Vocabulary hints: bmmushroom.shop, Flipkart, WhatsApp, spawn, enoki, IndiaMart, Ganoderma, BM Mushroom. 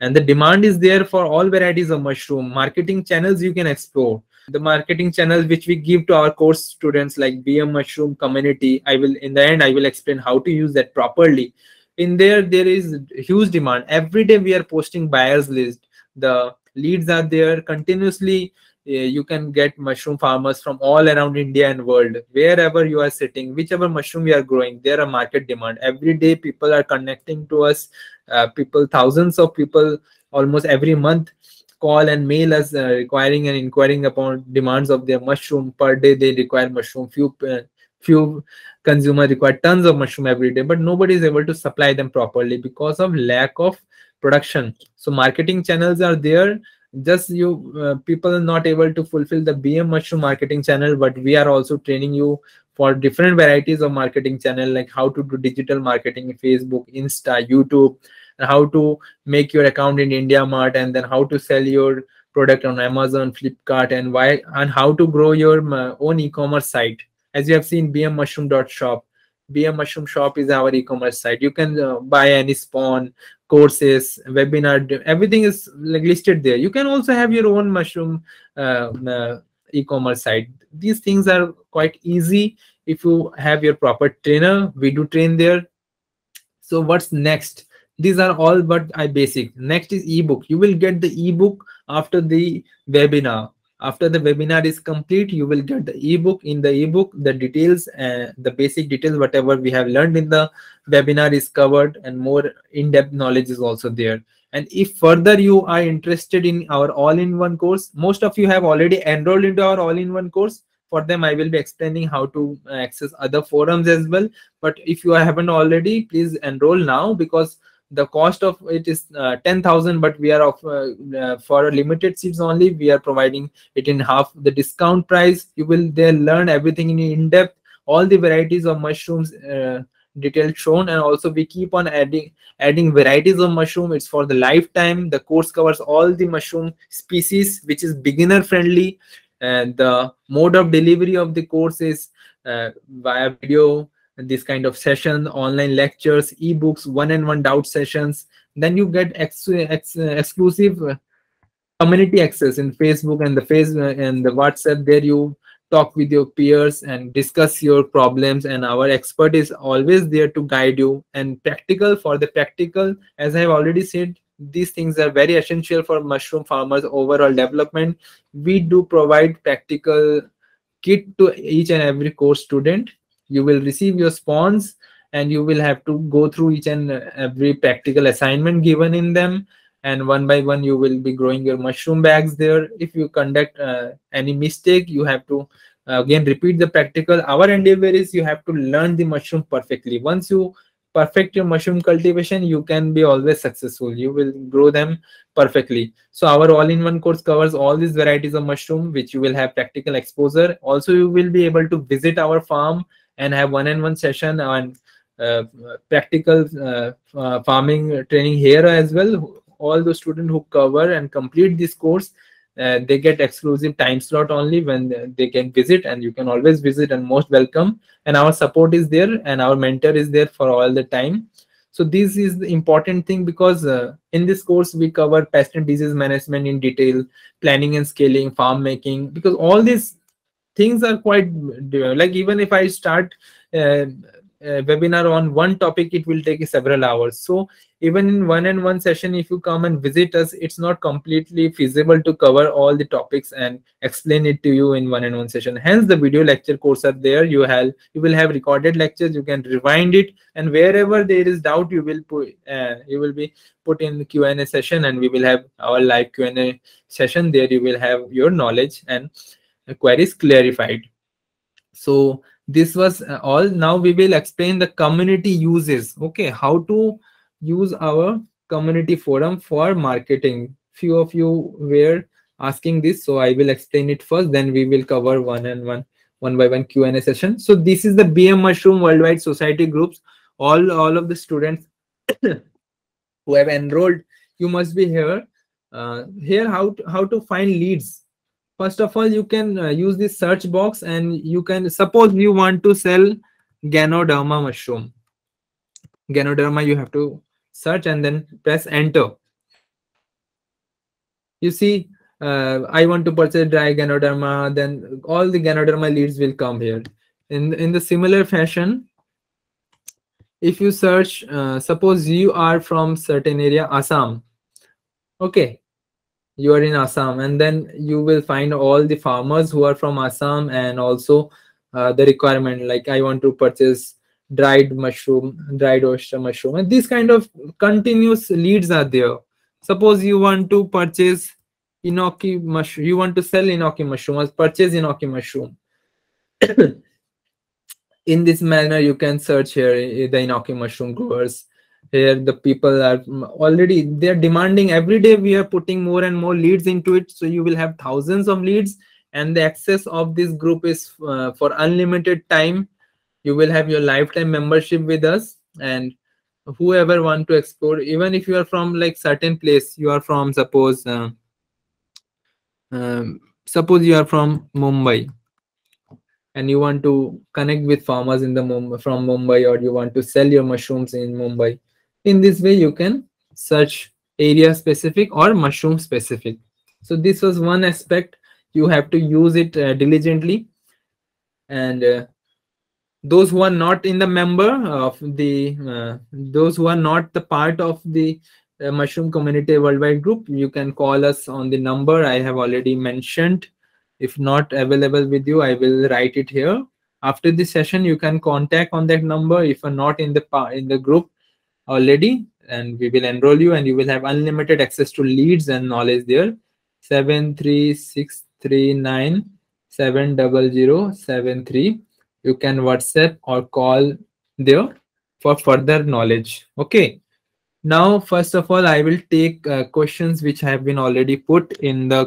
And the demand is there for all varieties of mushroom. Marketing channels you can explore. The marketing channels which we give to our course students, like BM Mushroom community, in the end I will explain how to use that properly. In there is huge demand. Every day we are posting buyers list. The leads are there continuously. You can get mushroom farmers from all around India and world. Wherever you are sitting, whichever mushroom you are growing, there are market demand. Every day people are connecting to us. Thousands of people almost every month call and mail us requiring and inquiring upon demands of their mushroom. Per day they require mushroom. Few consumers require tons of mushroom every day, but nobody is able to supply them properly because of lack of production. So marketing channels are there. Just you people are not able to fulfill the BM Mushroom marketing channel, but we are also training you for different varieties of marketing channel, like how to do digital marketing, Facebook, Insta, YouTube, and how to make your account in IndiaMart, and then how to sell your product on Amazon, Flipkart, and how to grow your own e-commerce site. As you have seen, bmmushroom.shop. BM Mushroom Shop is our e-commerce site. You can buy any spawn, courses, webinar, everything is like listed there. You can also have your own mushroom e-commerce site. These things are quite easy if you have your proper trainer. We do train there. So what's next? These are all but basic. Next is ebook. You will get the ebook after the webinar. After the webinar is complete, you will get the ebook. In the ebook, the details, the basic details, whatever we have learned in the webinar is covered, and more in-depth knowledge is also there. And if further you are interested in our all-in-one course, most of you have already enrolled into our all-in-one course. For them, I will be explaining how to access other forums as well. But if you haven't already, please enroll now, because the cost of it is 10,000, but we are for limited seats only. We are providing it in half the discount price. You will there learn everything in depth, all the varieties of mushrooms detailed shown, and also we keep on adding varieties of mushroom. It's for the lifetime. The course covers all the mushroom species, which is beginner friendly, and the mode of delivery of the course is via video, this kind of session, online lectures, ebooks, one-on-one doubt sessions. Then you get exclusive community access in Facebook and the WhatsApp. There you talk with your peers and discuss your problems, and our expert is always there to guide you. And for the practical, as I have already said, these things are very essential for mushroom farmers' overall development. We do provide practical kit to each and every course student. You will receive your spawns, and you will have to go through each and every practical assignment given in them, and one by one you will be growing your mushroom bags there. If you conduct any mistake, you have to again repeat the practical. Our endeavor is you have to learn the mushroom perfectly. Once you perfect your mushroom cultivation, you can be always successful. You will grow them perfectly. So our all-in-one course covers all these varieties of mushroom, which you will have practical exposure. Also, you will be able to visit our farm and have one-on-one session on practical farming training here as well. All the students who cover and complete this course, they get exclusive time slot only when they can visit, and you can always visit and most welcome. And our support is there, and our mentor is there for all the time. So this is the important thing, because in this course we cover pest and disease management in detail, planning and scaling, farm making, because all these things are quite like, even if I start a webinar on one topic, it will take several hours. So even in one-on-one session, if you come and visit us, it's not completely feasible to cover all the topics and explain it to you in one-on-one session. Hence, the video lecture course are there. You will have recorded lectures. You can rewind it, and wherever there is doubt, you will be put in the Q&A session, and we will have our live Q&A session there. You will have your knowledge and queries clarified. So this was all. Now we will explain the community uses. Okay, how to use our community forum for marketing. Few of you were asking this, so I will explain it first, then we will cover one by one Q&A session. So this is the BM Mushroom Worldwide Society groups. All of the students who have enrolled, you must be here. How to find leads. First of all, you can use this search box, and you can, suppose you want to sell Ganoderma mushroom. Ganoderma, you have to search and then press enter. You see, I want to purchase dry Ganoderma, then all the Ganoderma leads will come here. In the similar fashion, if you search, suppose you are from certain area, Assam. Okay, you are in Assam, and then you will find all the farmers who are from Assam, and also the requirement, like I want to purchase dried mushroom, dried oyster mushroom, and these kind of continuous leads are there. Suppose you want to purchase enoki mushroom, you want to sell enoki mushroom or purchase enoki mushroom. In this manner, you can search here the enoki mushroom growers. Here the people are already, they are demanding every day. We are putting more and more leads into it, so you will have thousands of leads, and the access of this group is for unlimited time. You will have your lifetime membership with us, and whoever want to explore, even if you are from like certain place, you are from, suppose suppose you are from Mumbai, and you want to connect with farmers in the from Mumbai, or you want to sell your mushrooms in Mumbai. In this way, you can search area specific or mushroom specific. So this was one aspect. You have to use it diligently, and those who are not in the member of the those who are not the part of the mushroom community worldwide group, you can call us on the number I have already mentioned. If not available with you, I will write it here after this session. You can contact on that number if you're not in the group already, and we will enroll you, and you will have unlimited access to leads and knowledge there. 73639 70073. You can WhatsApp or call there for further knowledge. Okay, now first of all, I will take questions which have been already put in the